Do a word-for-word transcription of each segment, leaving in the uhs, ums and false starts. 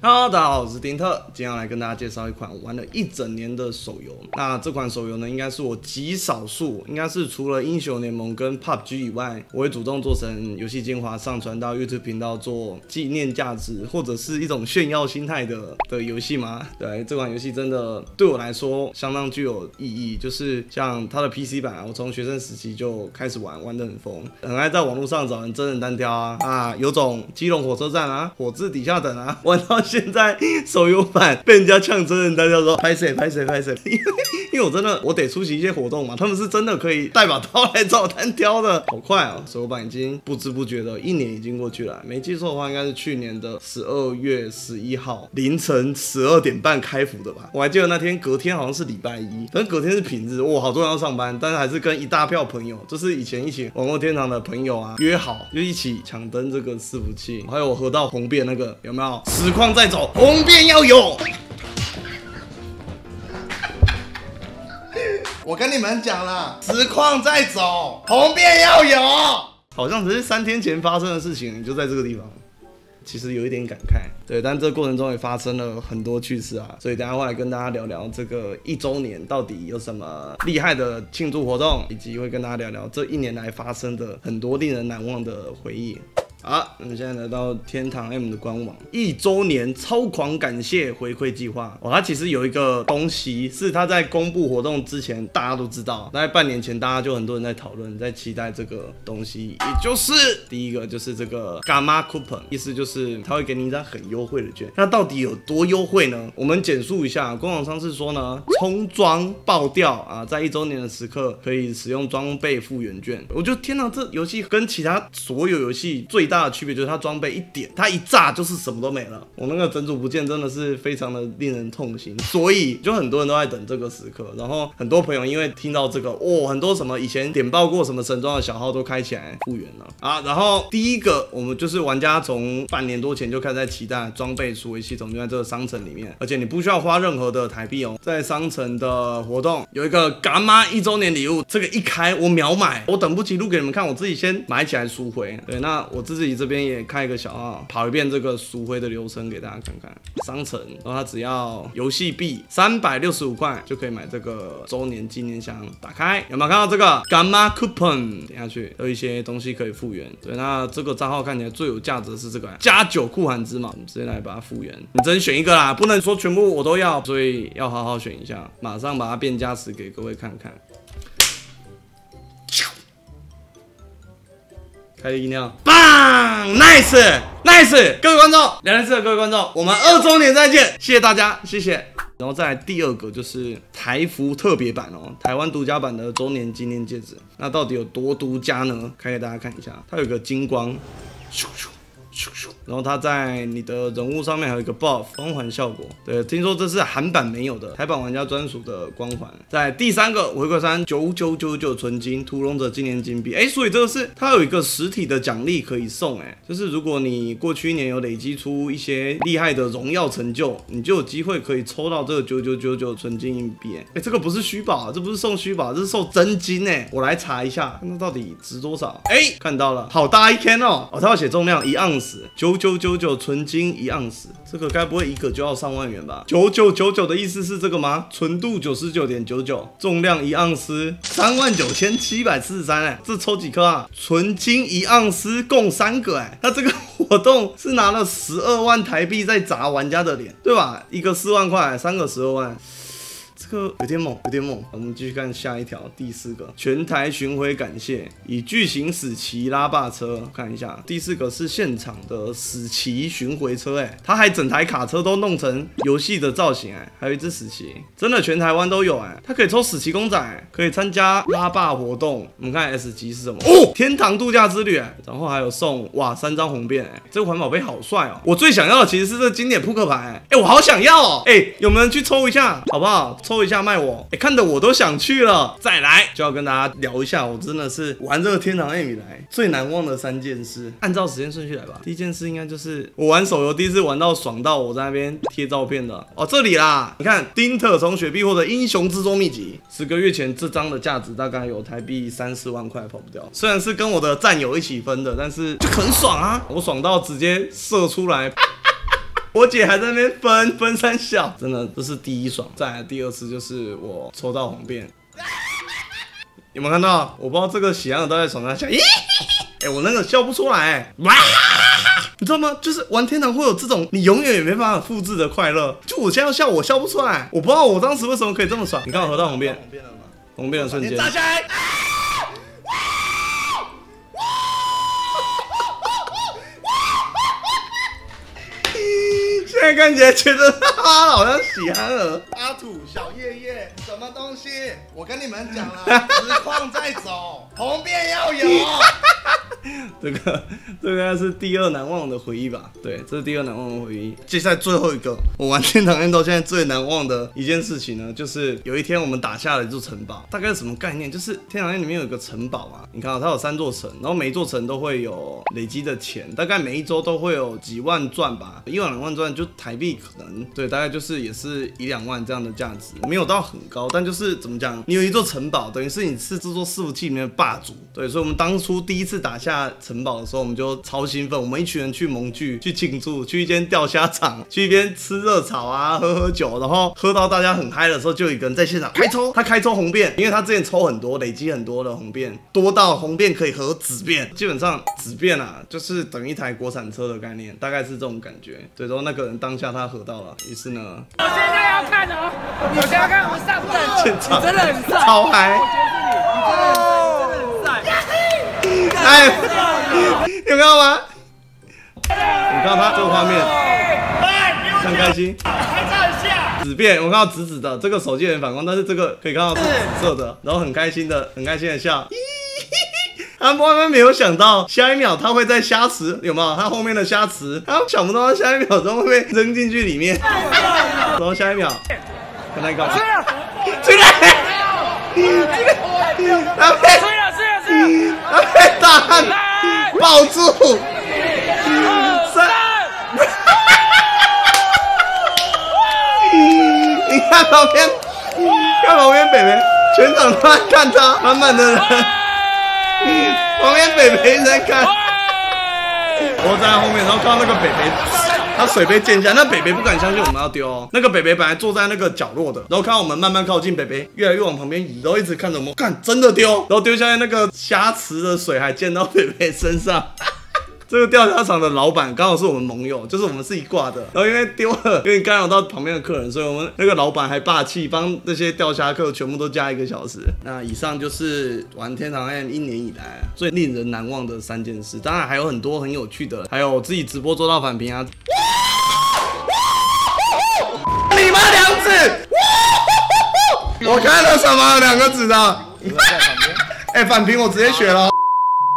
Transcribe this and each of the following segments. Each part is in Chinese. Hello， 大家好，我是丁特，今天要来跟大家介绍一款我玩了一整年的手游。那这款手游呢，应该是我极少数，应该是除了英雄联盟跟 P U B G 以外，我会主动做成游戏精华，上传到 YouTube 频道做纪念价值，或者是一种炫耀心态的的游戏嘛。对，这款游戏真的对我来说相当具有意义，就是像它的 P C 版，我从学生时期就开始玩，玩得很疯，很爱在网络上找人真人单挑啊，啊，有种基隆火车站啊，火字底下等啊，玩到。 现在手游版被人家呛真人，大家说拍谁拍谁拍谁，因为因为我真的我得出席一些活动嘛，他们是真的可以带把刀来找我单挑的，好快哦！手游版已经不知不觉的一年已经过去了，没记错的话应该是去年的十二月十一号凌晨十二点半开服的吧？我还记得那天隔天好像是礼拜一，但是隔天是平日，哇，好多人要上班，但是还是跟一大票朋友，就是以前一起网络天堂的朋友啊约好，就一起抢登这个伺服器，还有我河道红遍那个有没有实况在。 走，红遍要有。我跟你们讲啦，实况在走，红遍要有。好像只是三天前发生的事情，就在这个地方。其实有一点感慨，对，但这个过程中也发生了很多趣事啊，所以等一下会来跟大家聊聊这个一周年到底有什么厉害的庆祝活动，以及会跟大家聊聊这一年来发生的很多令人难忘的回忆。 好，我们现在来到天堂 M 的官网，一周年超狂感谢回馈计划。哦，它其实有一个东西是它在公布活动之前大家都知道，大概半年前大家就很多人在讨论，在期待这个东西，也就是第一个就是这个 Gama Coupon， 意思就是它会给你一张很优惠的券。那到底有多优惠呢？我们简述一下，官网上是说呢，充装爆掉啊，在一周年的时刻可以使用装备复原券。我觉得天堂这游戏跟其他所有游戏最大 大的区别就是它装备一点，它一炸就是什么都没了。我那个整组不见真的是非常的令人痛心，所以就很多人都在等这个时刻。然后很多朋友因为听到这个，哦，很多什么以前点爆过什么神装的小号都开起来复原了啊。然后第一个我们就是玩家从半年多前就开始在期待装备赎回系统就在这个商城里面，而且你不需要花任何的台币哦。在商城的活动有一个 Gama 一周年礼物，这个一开我秒买，我等不及录给你们看，我自己先买起来赎回。对，那我自己。 自己这边也开一个小号，跑一遍这个赎回的流程给大家看看。商城，然后它只要游戏币三百六十五块就可以买这个周年纪念箱。打开有没有看到这个 Gama Coupon？ 点下去有一些东西可以复原。对，那这个账号看起来最有价值的是这个加九酷寒之嘛，我们直接来把它复原。你只能选一个啦，不能说全部我都要，所以要好好选一下。马上把它变加十给各位看看。开个音量。 Nice，Nice， nice! 各位观众，聊天室的各位观众，我们二周年再见，谢谢大家，谢谢。然后再来第二个就是台服特别版哦，台湾独家版的周年纪念戒指，那到底有多独家呢？开给大家看一下，它有个金光。 然后它在你的人物上面还有一个 buff 光环效果，对，听说这是韩版没有的，台版玩家专属的光环。在第三个回馈三九九九九纯金屠龙者纪念金币，哎，所以这个是它有一个实体的奖励可以送，哎，就是如果你过去一年有累积出一些厉害的荣耀成就，你就有机会可以抽到这个九九九九纯金硬币，哎，这个不是虚宝，这不是送虚宝，这是送真金，哎，我来查一下，那到底值多少？哎，看到了，好大一can哦，哦，它要写重量一盎司。 九九九九纯金一盎司，这个该不会一个就要上万元吧？九九九九的意思是这个吗？纯度 九十九点九九，重量一盎司， 三万九千七百四十三哎，这抽几颗啊？纯金一盎司共三个哎、欸，那这个活动是拿了十二万台币在砸玩家的脸，对吧？一个四万块，三个十二万。 这个有点猛，有点猛。我们继续看下一条，第四个全台巡回感谢，以巨型死骑拉霸车，看一下。第四个是现场的死骑巡回车、欸，哎，他还整台卡车都弄成游戏的造型、欸，哎，还有一只死骑，真的全台湾都有、欸，哎，他可以抽死骑公仔、欸，可以参加拉霸活动。我们看 S 级是什么？哦，天堂度假之旅、欸，然后还有送哇三张红遍、欸，哎，这个环保杯好帅哦。我最想要的其实是这经典扑克牌、欸，哎、欸，我好想要哦，哎、欸，有没有人去抽一下，好不好？抽。说一下卖我，哎，看得我都想去了。再来就要跟大家聊一下，我真的是玩这个天堂 M 以来最难忘的三件事，按照时间顺序来吧。第一件事应该就是我玩手游第一次玩到爽到我在那边贴照片的哦，这里啦，你看丁特从雪碧获得英雄之中秘籍，十个月前这张的价值大概有台币三四万块，跑不掉。虽然是跟我的战友一起分的，但是就很爽啊，我爽到直接射出来。我姐还在那边分分三小，真的这是第一爽。再来第二次就是我抽到红遍，有没有看到？我不知道这个喜羊羊都在床上笑，咦？哎、欸，我那个笑不出来、欸，你知道吗？就是玩天堂会有这种你永远也没办法复制的快乐。就我现在要笑，我笑不出来，我不知道我当时为什么可以这么爽。你看我抽到红遍，红遍的瞬间，炸起来！现在看起来觉得哈好像喜憨儿，阿土小夜夜什么东西？我跟你们讲了，实况在走，红遍要有。这个这个应该是第二难忘的回忆吧？对，这是第二难忘的回忆。接下来最后一个，我玩天堂M到现在最难忘的一件事情呢，就是有一天我们打下了一座城堡，大概是什么概念？就是天堂M里面有一个城堡嘛，你看啊，它有三座城，然后每一座城都会有累积的钱，大概每一周都会有几万钻吧，一万两万钻就台币可能对，大概就是也是一两万这样的价值，没有到很高，但就是怎么讲，你有一座城堡，等于是你是这座伺服器里面的霸主，对，所以我们当初第一次打下城堡的时候，我们就超兴奋，我们一群人去盟聚，去庆祝，去一间钓虾场，去一边吃热炒啊，喝喝酒，然后喝到大家很嗨的时候，就有一个人在现场开抽，他开抽红遍，因为他之前抽很多，累积很多的红遍，多到红遍可以合纸遍，基本上纸遍啊，就是等于一台国产车的概念，大概是这种感觉。对，然后那个人当下他合到了，于是呢，我现在要看哦，我现在要看，我上不现场真的很帅，超嗨，我觉得你，你真的很帅。哎，你有看到吗？我看到他这个画面，很开心。紫变，我看到紫紫的，这个手机有点反光，但是这个可以看到是紫色的，然后很开心的，很开心的笑。他万万没有想到，下一秒他会在虾池，有没有？他后面的虾池，他想不到他下一秒钟会被扔进去里面。然后下一秒，看他搞，追了，追了，他被。他被大汉抱住，三，你看旁边，看旁边北北，全场都在看他，满满的人，旁边北北在看，我站在后面，然后看到那个北北。他水杯溅下，那北北不敢相信我们要丢哦。那个北北本来坐在那个角落的，然后看到我们慢慢靠近，北北越来越往旁边移，然后一直看着我们，干真的丢，然后丢下来那个虾池的水还溅到北北身上。这个钓虾场的老板刚好是我们盟友，就是我们是一挂的。然后因为丢了，因为干扰到旁边的客人，所以我们那个老板还霸气，帮那些钓虾客全部都加一个小时。那以上就是玩天堂 M 一年以来最令人难忘的三件事，当然还有很多很有趣的，还有自己直播做到反评啊。你妈两指！我看到什么两个指的？哎、欸，反评我直接学了。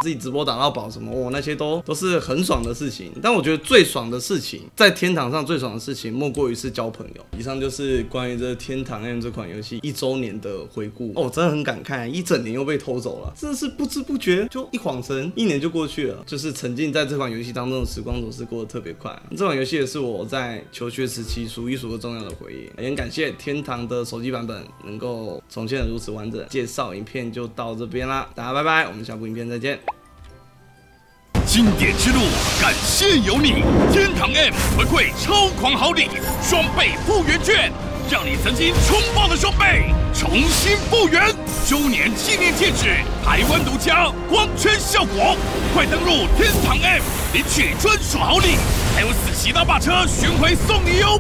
自己直播打到宝什么，我、哦、那些都都是很爽的事情。但我觉得最爽的事情，在天堂上最爽的事情，莫过于是交朋友。以上就是关于这天堂 M 这款游戏一周年的回顾。哦，真的很感慨，一整年又被偷走了，真的是不知不觉就一晃神，一年就过去了。就是沉浸在这款游戏当中的时光总是过得特别快、啊。这款游戏也是我在求学时期数一数二重要的回忆。也很感谢天堂的手机版本能够重现得如此完整。介绍影片就到这边啦，大家拜拜，我们下部影片再见。经典之路，感谢有你！天堂 M 回馈超狂好礼，双倍复原券，让你曾经冲爆的双倍重新复原。周年纪念戒指，台湾独家，光圈效果。快登录天堂 M 领取专属好礼，还有死骑大巴车巡回送你哟！